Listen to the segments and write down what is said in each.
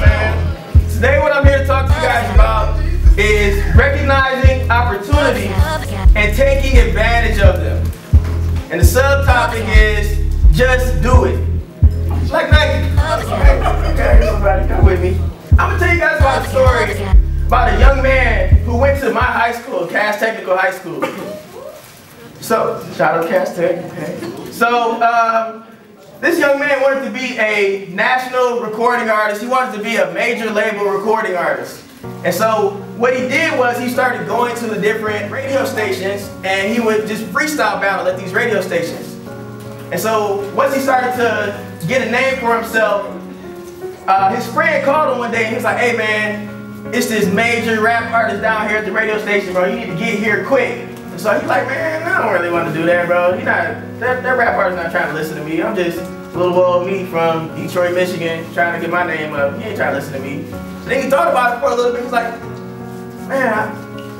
man? Today what I'm here to talk to you guys about is recognizing opportunities and taking advantage of them. And the subtopic is just do it. Like Nike. Okay, everybody come with me. I'm gonna tell you guys about a story about a young man who went to my high school, Cass Technical High School. So, shout out Cass Tech. Okay. So, this young man wanted to be a national recording artist. He wanted to be a major label recording artist. And so what he did was he started going to the different radio stations and he would just freestyle battle at these radio stations. And so once he started to get a name for himself, his friend called him one day and he was like, "Hey man, it's this major rap artist down here at the radio station, bro. You need to get here quick." And so he's like, "Man, I don't really want to do that, bro. He's not, that rap artist's not trying to listen to me. I'm just little old me from Detroit, Michigan, trying to get my name up. He ain't trying to listen to me." So then he thought about it for a little bit. He's like, "Man,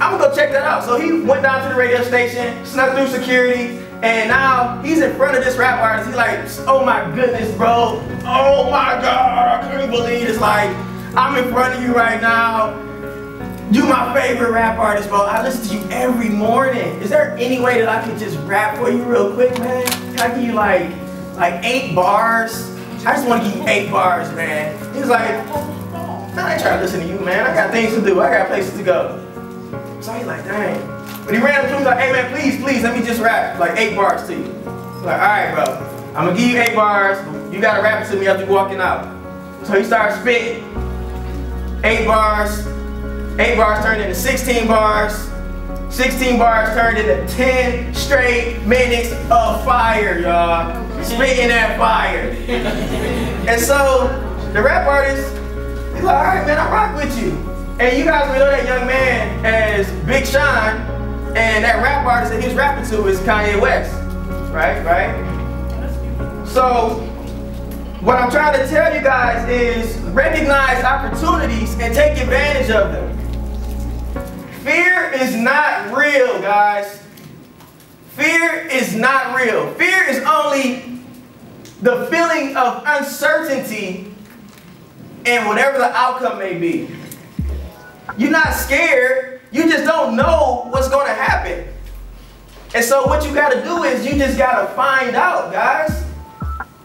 I'm gonna go check that out." So he went down to the radio station, snuck through security, and now he's in front of this rap artist. He's like, "Oh my goodness, bro. Oh my God, I couldn't believe it's like, I'm in front of you right now. You my favorite rap artist, bro. I listen to you every morning. Is there any way that I can just rap for you real quick, man? Can I give you like 8 bars? I just want to give you 8 bars, man." He's like, "I ain't trying to listen to you, man. I got things to do. I got places to go." So he's like, "Dang." But he ran up to him and was like, "Hey, man, please, please, let me just rap like 8 bars to you." He's like, "All right, bro. I'm going to give you 8 bars. You got to rap it to me after you walking out." So he started spitting. 8 bars. 8 bars turned into 16 bars. 16 bars turned into 10 straight minutes of fire, y'all. Spitting that fire. And so the rap artist, he's like, "All right, man, I rock with you." And you guys know that young man as Big Sean, and that rap artist that he's rapping to is Kanye West. Right, right? So what I'm trying to tell you guys is recognize opportunities and take advantage of them. Fear is not real, guys. Fear is not real. Fear is only the feeling of uncertainty and whatever the outcome may be. You're not scared. You just don't know what's going to happen. And so what you got to do is you just got to find out, guys.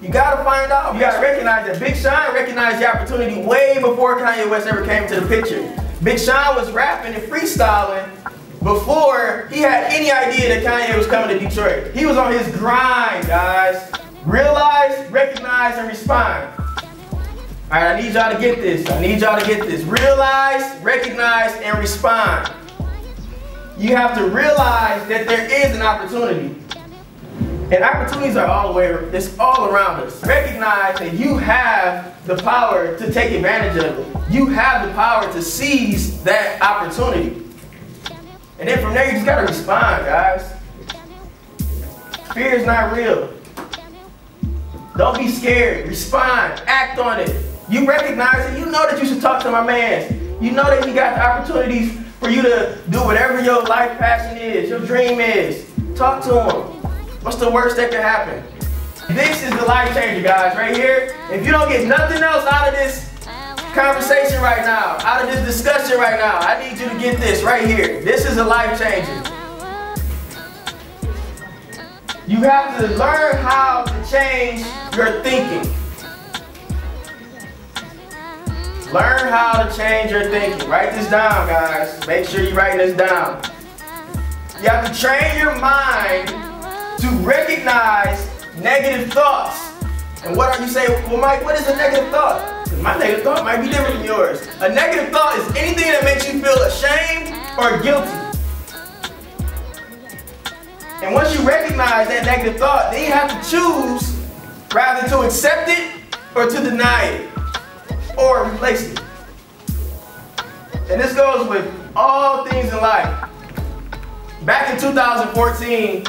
You gotta find out. You gotta recognize that Big Sean recognized the opportunity way before Kanye West ever came to the picture. Big Sean was rapping and freestyling before he had any idea that Kanye was coming to Detroit. He was on his grind, guys. Realize, recognize, and respond. All right, I need y'all to get this. I need y'all to get this. Realize, recognize, and respond. You have to realize that there is an opportunity. And opportunities are all the way, it's all around us. Recognize that you have the power to take advantage of it. You have the power to seize that opportunity. And then from there, you just gotta respond, guys. Fear is not real. Don't be scared, respond, act on it. You recognize it, you know that you should talk to my man. You know that he got the opportunities for you to do whatever your life passion is, your dream is. Talk to him. What's the worst that could happen? This is the life changer, guys, right here. If you don't get nothing else out of this conversation right now, out of this discussion right now, I need you to get this right here. This is a life changer. You have to learn how to change your thinking. Learn how to change your thinking. Write this down, guys. Make sure you write this down. You have to train your mind to recognize negative thoughts. And what are you saying? Well, Mike, what is a negative thought? My negative thought might be different than yours. A negative thought is anything that makes you feel ashamed or guilty. And once you recognize that negative thought, then you have to choose rather to accept it or to deny it or replace it. And this goes with all things in life. Back in 2014,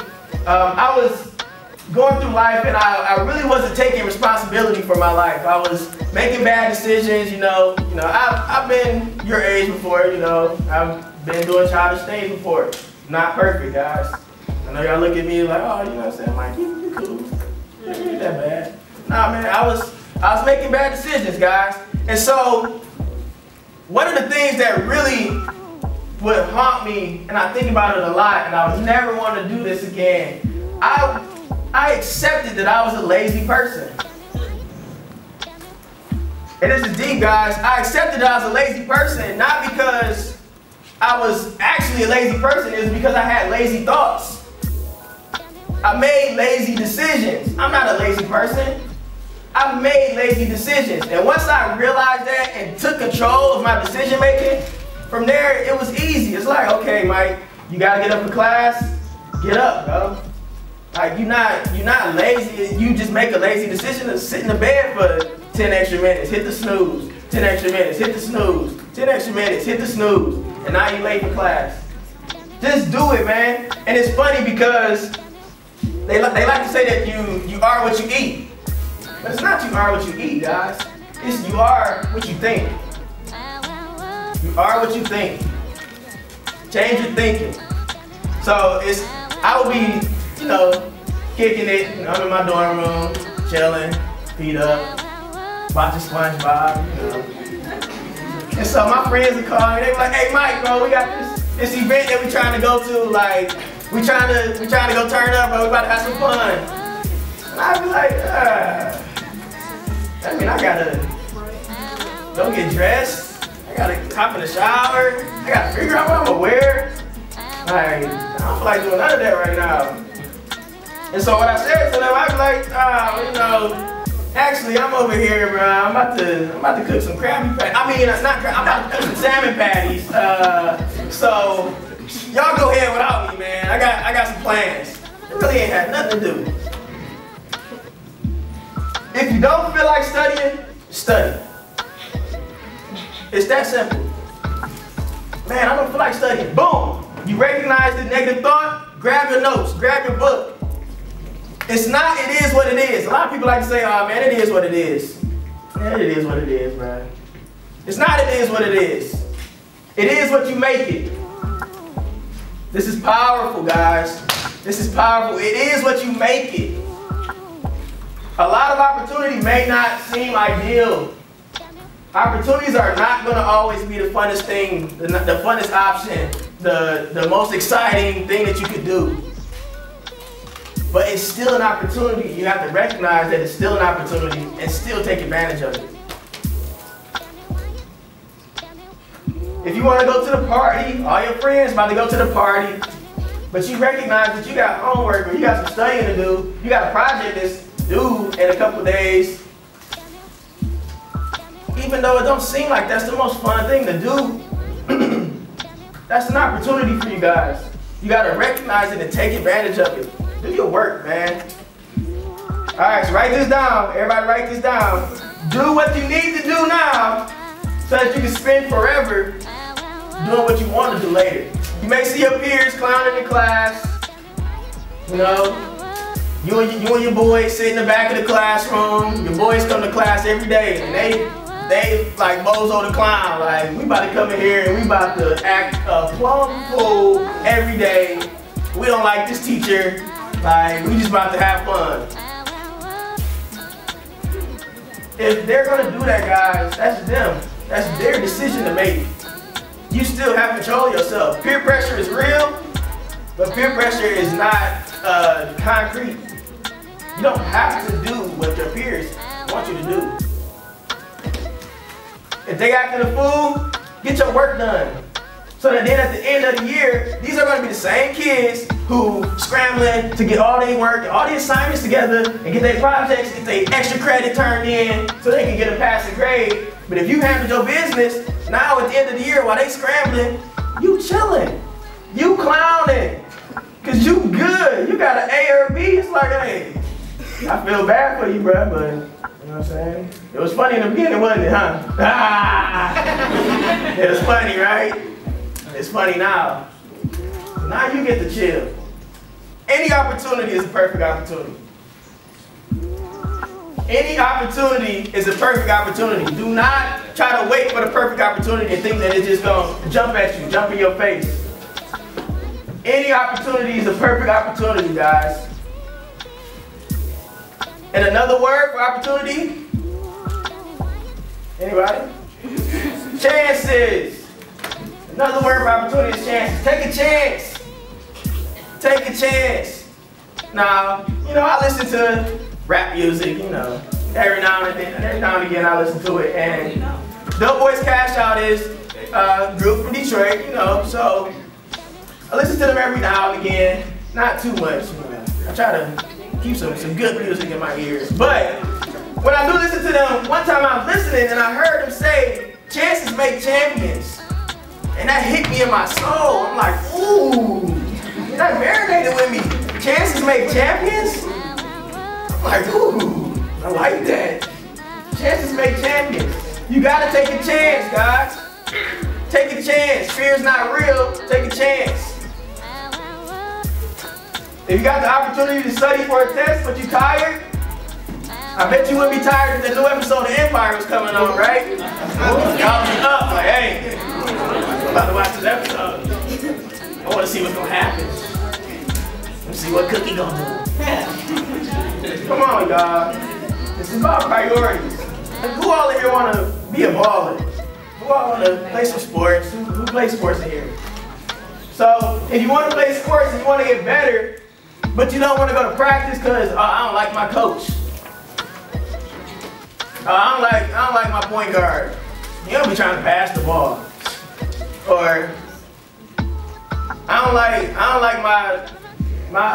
I was going through life and I really wasn't taking responsibility for my life. I was making bad decisions, you know, I've been your age before, you know, I've been doing childish things before. Not perfect, guys. I know y'all look at me like, "Oh, you know what I'm saying, Mike, you cool. You ain't that bad." Nah, man, I was making bad decisions, guys. And so, one of the things that really would haunt me, and I think about it a lot, and I would never want to do this again, I accepted that I was a lazy person. And this is deep, guys. I accepted that I was a lazy person, not because I was actually a lazy person, it was because I had lazy thoughts. I made lazy decisions. I'm not a lazy person. I made lazy decisions. And once I realized that and took control of my decision making, from there, it was easy. It's like, okay, Mike, you gotta get up for class. Get up, bro. Like, you're not lazy. You just make a lazy decision to sit in the bed for 10 extra minutes, hit the snooze. 10 extra minutes, hit the snooze. 10 extra minutes, hit the snooze. And now you're late for class. Just do it, man. And it's funny because they like to say that you are what you eat. But it's not you are what you eat, guys. It's you are what you think. You are what you think. Change your thinking. So I would be, you know, kicking it. I'm in my dorm room, chilling, feet up, watching SpongeBob, you know. And so my friends would call me. They were like, "Hey, Mike, bro, we got this event that we trying to go to. Like, we trying to go turn up, bro. We about to have some fun." And I'd be like, I mean, I gotta go get dressed. I gotta hop in the shower. I gotta figure out what I'm gonna wear. Like, I don't feel like doing none of that right now. And so when I said to them, I was like, you know, actually I'm over here, bro. I'm about to cook some Krabby Patties. I mean, I'm about to cook some salmon patties. So y'all go ahead without me, man. I got some plans. It really ain't had nothing to do. If you don't feel like studying, study. It's that simple. Man, I don't feel like studying. Boom! You recognize the negative thought, grab your notes, grab your book. It's not, it is what it is. A lot of people like to say, oh man, it is what it is. Man, it is what it is, man. It's not, it is what it is. It is what you make it. This is powerful, guys. This is powerful. It is what you make it. A lot of opportunity may not seem ideal. Opportunities are not going to always be the funnest thing, the funnest option, the most exciting thing that you could do. But it's still an opportunity. You have to recognize that it's still an opportunity and still take advantage of it. If you want to go to the party, all your friends about to go to the party, but you recognize that you got homework or you got some studying to do, you got a project that's due in a couple days. Even though it don't seem like that's the most fun thing to do, that's an opportunity for you guys. You gotta recognize it and take advantage of it. Do your work, man. All right, so write this down. Everybody write this down. Do what you need to do now so that you can spend forever doing what you want to do later. You may see your peers clowning in class, you know. You and your boys sit in the back of the classroom. Your boys come to class every day, and they like Bozo the Clown. Like, we about to come in here and we about to act a plum fool every day. We don't like this teacher. Like, we just about to have fun. If they're gonna do that, guys, that's them. That's their decision to make. You still have control of yourself. Peer pressure is real, but peer pressure is not concrete. You don't have to do what your peers want you to do. If they acting a fool, get your work done. So that then at the end of the year, these are going to be the same kids who scrambling to get all their work, all the assignments together, and get their projects, get their extra credit turned in so they can get a passing grade. But if you handle your business, now at the end of the year while they scrambling, you chilling, you clowning. Cause you good, you got an A or a B. It's like, hey, I feel bad for you, bro, but you know what I'm saying? It was funny in the beginning, wasn't it, huh? Ah! It was funny, right? It's funny now. Now you get to chill. Any opportunity is a perfect opportunity. Any opportunity is a perfect opportunity. Do not try to wait for the perfect opportunity and think that it's just gonna jump at you, jump in your face. Any opportunity is a perfect opportunity, guys. And another word for opportunity Anybody? Chances. Another word for opportunity is chances. Take a chance. Take a chance. Now, you know, I listen to rap music, you know, every now and again I listen to it, and Doughboyz Cash Out is a group from Detroit, you know, so I listen to them every now and again, not too much, you know. I try to keep some good music in my ears, but when I do listen to them, one time I was listening and I heard them say, chances make champions, and that hit me in my soul. I'm like, ooh, that marinated with me. Chances make champions? I'm like, ooh, I like that. Chances make champions. You gotta take a chance, guys. Take a chance. Fear's not real, take a chance. If you got the opportunity to study for a test, but you're tired, I bet you wouldn't be tired if the new episode of Empire was coming on, right? Y'all be up, like, hey, I'm about to watch this episode. I want to see what's going to happen. Let me see what Cookie going to do. Come on, y'all. It's about priorities. Like, who all in here want to be a baller? Who all want to play some sports? Who plays sports in here? So, if you want to play sports and you want to get better, but you don't want to go to practice because I don't like my coach. I don't like my point guard. You don't be trying to pass the ball. Or I don't like my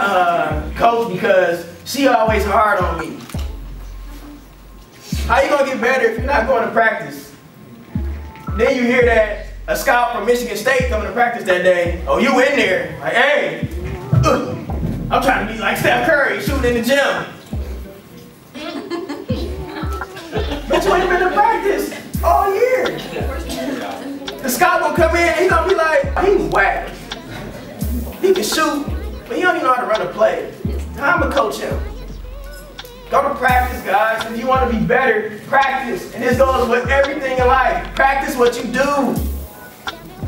coach because she always hard on me. How you gonna get better if you're not going to practice? Then you hear that a scout from Michigan State coming to practice that day. Oh, you in there? Like, hey, I'm trying to be like Steph Curry shooting in the gym. Bitch, you ain't been to practice all year. The scout gonna come in and he's gonna be like, he's whack. He can shoot, but he don't even know how to run a play. Now I'm gonna coach him. Go to practice, guys. If you wanna be better, practice. And this goes with everything in life. Practice what you do.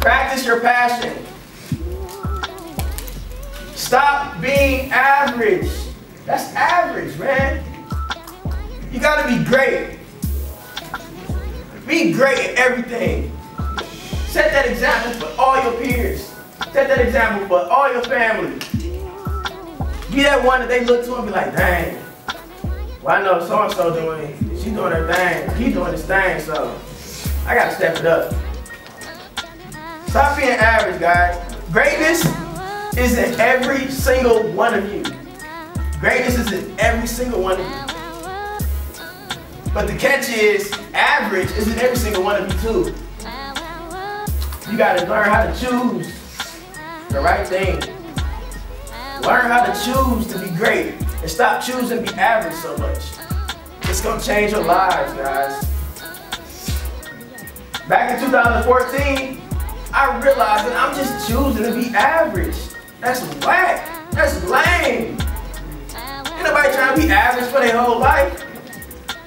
Practice your passion. Stop being average. That's average, man. You gotta be great. Be great at everything. Set that example for all your peers. Set that example for all your family. Be that one that they look to and be like, dang, well, I know so-and-so doing it. She's doing her thing. He's doing his thing, so I gotta step it up. Stop being average, guys. Greatness is in every single one of you. Greatness is in every single one of you. But the catch is, average is in every single one of you too. You gotta learn how to choose the right thing. Learn how to choose to be great and stop choosing to be average so much. It's gonna change your lives, guys. Back in 2014, I realized that I'm just choosing to be average. That's whack, that's lame. Ain't nobody trying to be average for their whole life.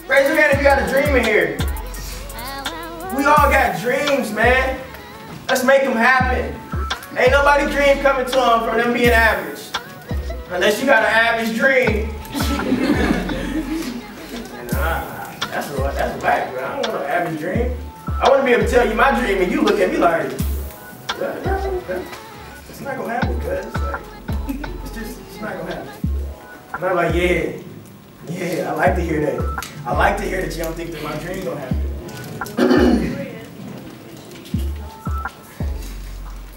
Raise your hand if you got a dream in here. We all got dreams, man. Let's make them happen. Ain't nobody's dream coming to them from them being average. Unless you got an average dream. Nah, that's whack, bro. I don't want no average dream. I want to be able to tell you my dream and you look at me like, it's not gonna happen, cuz. It's not gonna happen. And I'm like, yeah, I like to hear that. I like to hear that you don't think that my dream's gonna happen.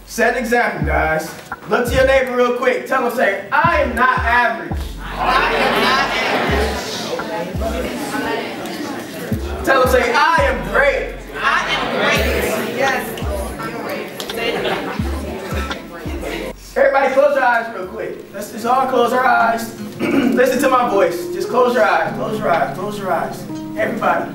Set an example, guys. Look to your neighbor real quick. Tell them, say, I am not average. I am not average. Tell them, say, I am great. I am great. Yes. Everybody close your eyes real quick. Let's just all close our eyes. Listen to my voice. Just close your eyes, close your eyes, close your eyes. Everybody.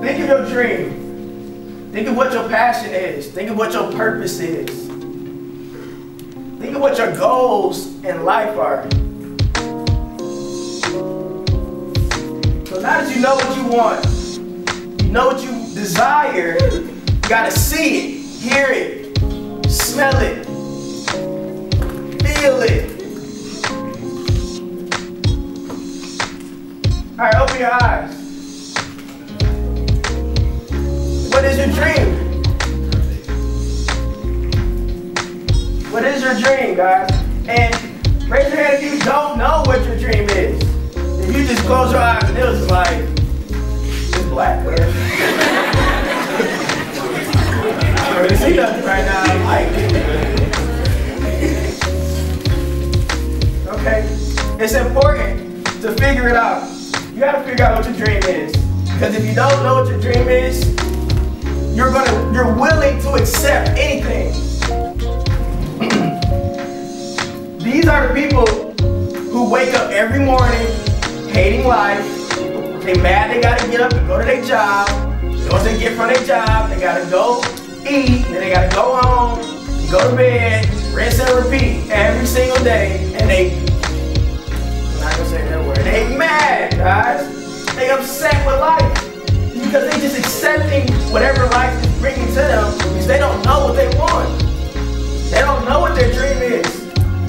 Think of your dream. Think of what your passion is. Think of what your purpose is. Think of what your goals in life are. So now that you know what you want, you know what you desire, you gotta see it, hear it. Smell it, feel it. All right, open your eyes. what is your dream? What is your dream, guys? And raise your hand if you don't know what your dream is. If you just close your eyes and it was just like, it's black, man. I don't really see nothing right now. I'm like, okay. It's important to figure it out. You gotta figure out what your dream is. Because if you don't know what your dream is, you're willing to accept anything. These are the people who wake up every morning hating life. They mad they gotta get up and go to their job. Once they get from their job, they gotta go eat, then they gotta go home, go to bed, rinse and repeat every single day, and they, I'm not gonna say that word, they mad, guys. They upset with life because they just accepting whatever life is bringing to them because they don't know what they want. They don't know what their dream is.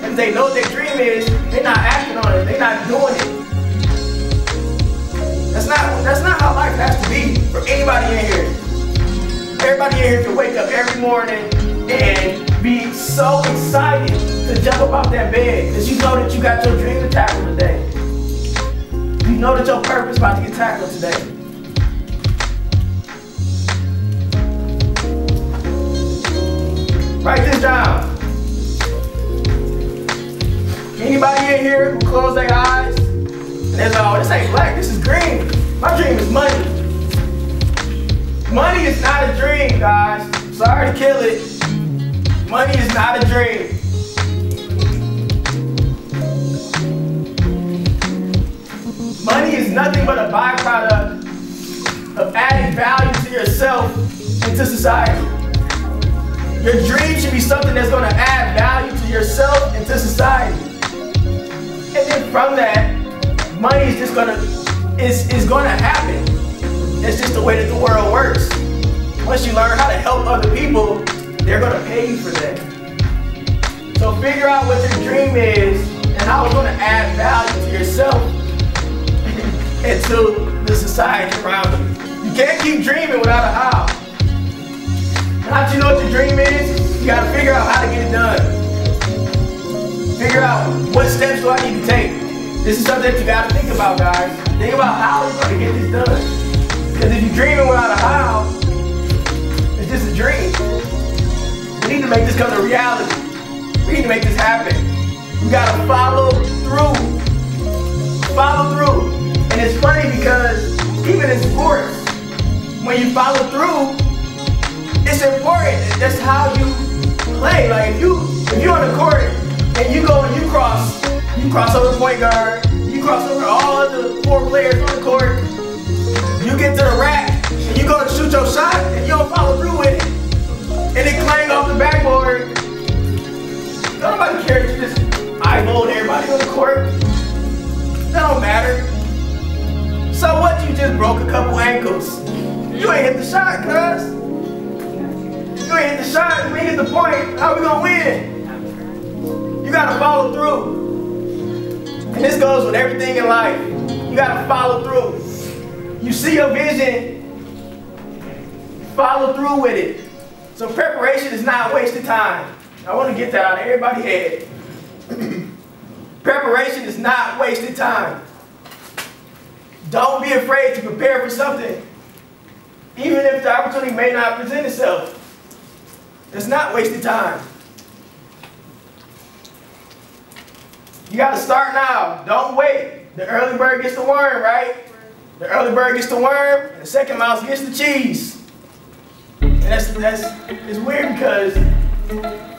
If they know what their dream is, they're not acting on it. They're not doing it. That's not how life has to be for anybody in here. Everybody in here can wake up every morning and be so excited to jump up off that bed because you know that you got your dream to tackle today. You know that your purpose is about to get tackled today. Write this down. Anybody in here who close their eyes and they're like, oh, this ain't black, this is green. My dream is money. Money is not a dream, guys. Sorry to kill it. Money is not a dream. Money is nothing but a byproduct of adding value to yourself and to society. Your dream should be something that's going to add value to yourself and to society. And then from that, money is just going to happen. It's just the way that the world works. Once you learn how to help other people, they're going to pay you for that. So figure out what your dream is and how it's going to add value to yourself and to the society around you. You can't keep dreaming without a how. Now that you know what your dream is, you gotta figure out how to get it done. Figure out what steps do I need to take. This is something that you gotta think about, guys. Think about how you're gonna get this done. Because if you're dreaming without a how, it's just a dream. We need to make this come to reality. We need to make this happen. You gotta follow through. Follow through. And it's funny because even in sports, when you follow through, it's important. That's how you play. Like if you're on the court and you go and you cross over the point guard, you cross over all of the four players on the court, you get to the rack and you go to shoot your shot and you don't follow through with it. And it clang off the backboard. Nobody cares, you just eyeballed everybody on the court. That don't matter. So what, you just broke a couple ankles. You ain't hit the shot, cuz. You ain't hit the shot, we ain't hit the point, how we gonna win? You gotta follow through. And this goes with everything in life. You gotta follow through. You see your vision, follow through with it. So preparation is not wasted time. I wanna get that out of everybody's head. Preparation is not wasted time. Don't be afraid to prepare for something, even if the opportunity may not present itself. It's not wasted time. You gotta start now. Don't wait. The early bird gets the worm, right? The early bird gets the worm, and the second mouse gets the cheese. And it's weird because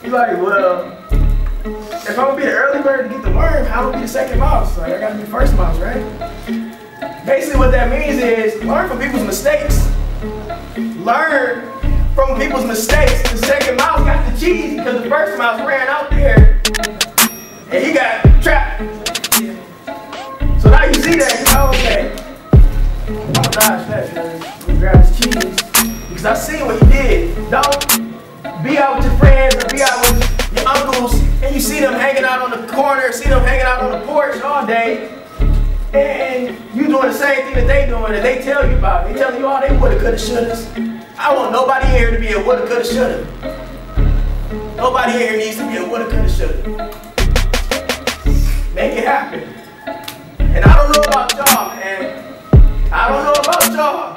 you're like, well, if I'm gonna be the early bird to get the worm, how am I gonna be the second mouse? Like, I gotta be the first mouse, right? Basically what that means is learn from people's mistakes. Learn from people's mistakes. The second mouse got the cheese because the first mouse ran out there and he got trapped. So now you see that, you know, okay, I'm gonna dodge that, man. We grab his cheese because I seen what he did. Don't be out with your friends or be out with your uncles and you see them hanging out on the corner, see them hanging out on the porch all day and you doing the same thing that they doing and they tell you about. They telling you all they woulda, coulda, shouldas. I want nobody in here to be a woulda, coulda, shoulda. Nobody in here needs to be a woulda, coulda, shoulda. Make it happen. And I don't know about y'all, man. I don't know about y'all.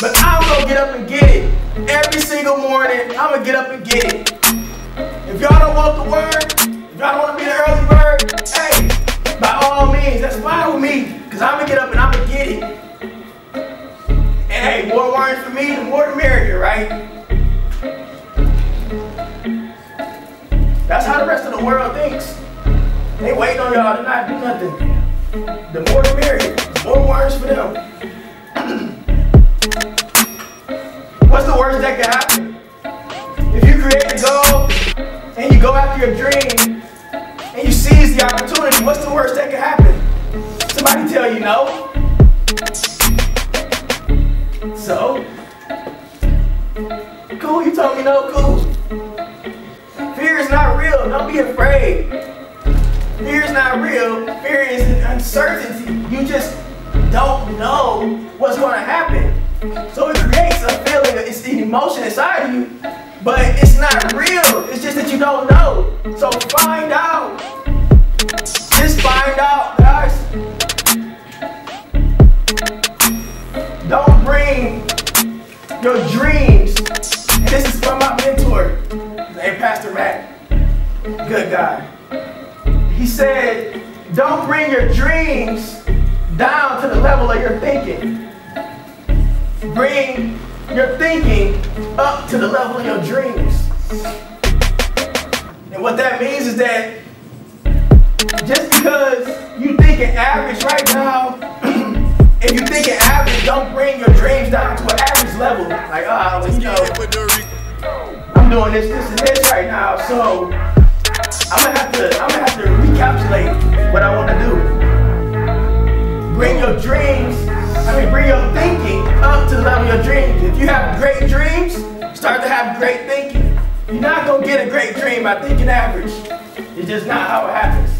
But I'm gonna get up and get it. Every single morning, I'm gonna get up and get it. If y'all don't want the word, if y'all don't want to be the early bird, hey, by all means, that's fine with me. Because I'm gonna get up and I'm gonna get it. Hey, more wine for me, the more the merrier, right? That's how the rest of the world thinks. They wait on y'all to not do nothing. The more the merrier, more wines for them. What's the worst that can happen? If you create a goal and you go after your dream and you seize the opportunity, what's the worst that can happen? Somebody tell you no. So, cool, you told me no, cool. Fear is not real, don't be afraid. Fear is not real, fear is uncertainty. You just don't know what's gonna happen. So it creates a feeling, it's the emotion inside of you, but it's not real, it's just that you don't know. So find out, just find out, guys. Don't bring your dreams, and this is from my mentor, hey, Pastor Rat, good guy. He said, don't bring your dreams down to the level of your thinking. Bring your thinking up to the level of your dreams. And what that means is that just because you thinking average right now, if you think it average, don't bring your dreams down to an average level. Like, oh, I don't know. I'm doing this, and this right now, so I'm gonna have to recalculate what I want to do. Bring your dreams, bring your thinking up to the level of your dreams. If you have great dreams, start to have great thinking. You're not gonna get a great dream by thinking average. It's just not how it happens.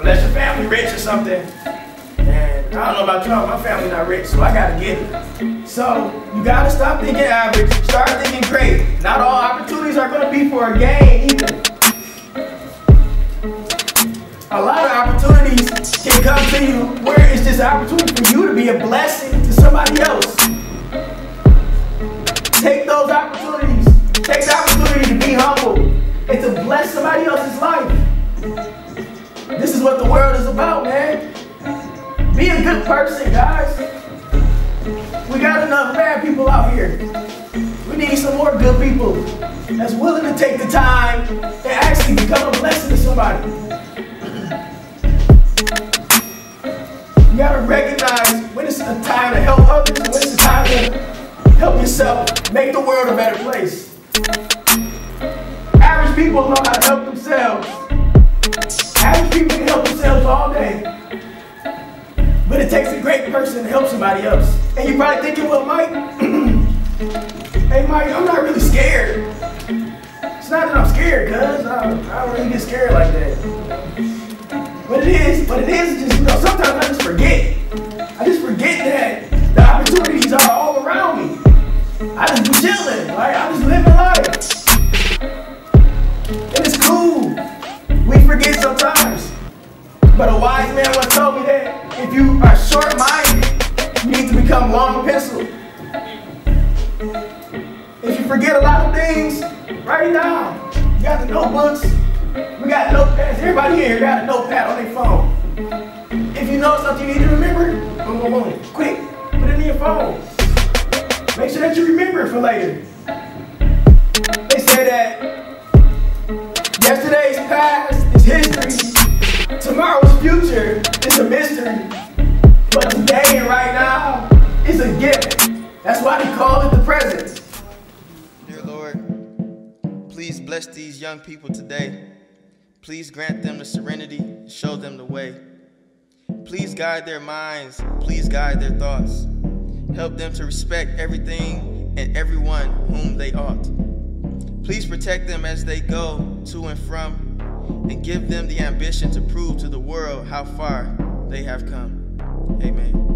Unless your family rich or something. I don't know about y'all, my family's not rich, so I gotta get it. So, you gotta stop thinking average, start thinking great. Not all opportunities are gonna be for a gain either. A lot of opportunities can come to you where it's just an opportunity for you to be a blessing to somebody else. Take those opportunities. Take the opportunity to be humble and to bless somebody else's life. This is what the world is about, man. Be a good person, guys. We got enough bad people out here. We need some more good people that's willing to take the time to actually become a blessing to somebody. You gotta recognize when it's the time to help others, when it's the time to help yourself, make the world a better place. Average people know how to help themselves. Average people can help themselves all day. But it takes a great person to help somebody else. And you're probably thinking, well, Mike, hey, Mike, I'm not really scared. It's not that I'm scared, cuz. I don't really get scared like that. But it is just, sometimes I just forget. I just forget that the opportunities are all around me. I just be chilling, like, I just living life. And it's cool. We forget sometimes. But a wise man once told me that if you are short-minded, you need to become long-pencil. If you forget a lot of things, write it down. You got the notebooks. We got notepads. Everybody here got a notepad on their phone. If you know something you need to remember, boom, boom, boom. Quick, put it in your phone. Make sure that you remember it for later. They say that yesterday's past is history. Tomorrow's future is a mystery, but today and right now is a gift. That's why they call it the present. Dear Lord, please bless these young people today. Please grant them the serenity, show them the way. Please guide their minds, please guide their thoughts. Help them to respect everything and everyone whom they ought. Please protect them as they go to and from, and give them the ambition to prove to the world how far they have come. Amen.